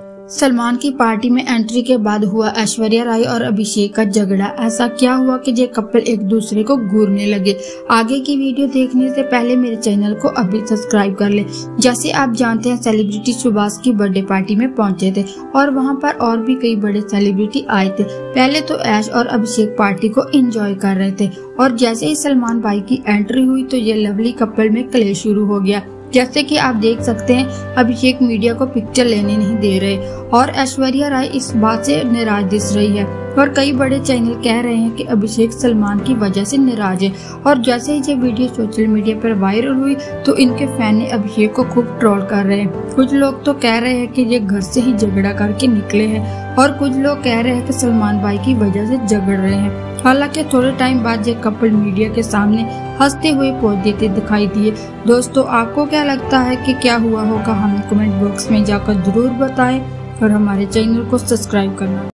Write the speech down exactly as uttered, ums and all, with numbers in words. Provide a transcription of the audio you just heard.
सलमान की पार्टी में एंट्री के बाद हुआ ऐश्वर्या राय और अभिषेक का झगड़ा। ऐसा क्या हुआ कि ये कपल एक दूसरे को घूरने लगे? आगे की वीडियो देखने से पहले मेरे चैनल को अभी सब्सक्राइब कर लें। जैसे आप जानते हैं, सेलिब्रिटी सुभाष की बर्थडे पार्टी में पहुंचे थे और वहां पर और भी कई बड़े सेलिब्रिटी आए थे। पहले तो ऐश और अभिषेक पार्टी को इंजॉय कर रहे थे और जैसे ही सलमान भाई की एंट्री हुई तो ये लवली कपल में क्लेश शुरू हो गया। जैसे कि आप देख सकते हैं, अभिषेक मीडिया को पिक्चर लेने नहीं दे रहे और ऐश्वर्या राय इस बात से नाराज दिस रही है और कई बड़े चैनल कह रहे हैं कि अभिषेक सलमान की वजह से नाराज है। और जैसे ही ये वीडियो सोशल मीडिया पर वायरल हुई तो इनके फैन ने अभिषेक को खूब ट्रोल कर रहे हैं। कुछ लोग तो कह रहे हैं कि ये घर से ही झगड़ा करके निकले हैं और कुछ लोग कह रहे हैं कि सलमान भाई की वजह से झगड़ रहे हैं। हालांकि थोड़े टाइम बाद ये कपल मीडिया के सामने हंसते हुए पोज देते दिखाई दिए। दोस्तों, आपको क्या लगता है कि क्या हुआ होगा? हमें कमेंट बॉक्स में जाकर जरूर बताएं और हमारे चैनल को सब्सक्राइब करना।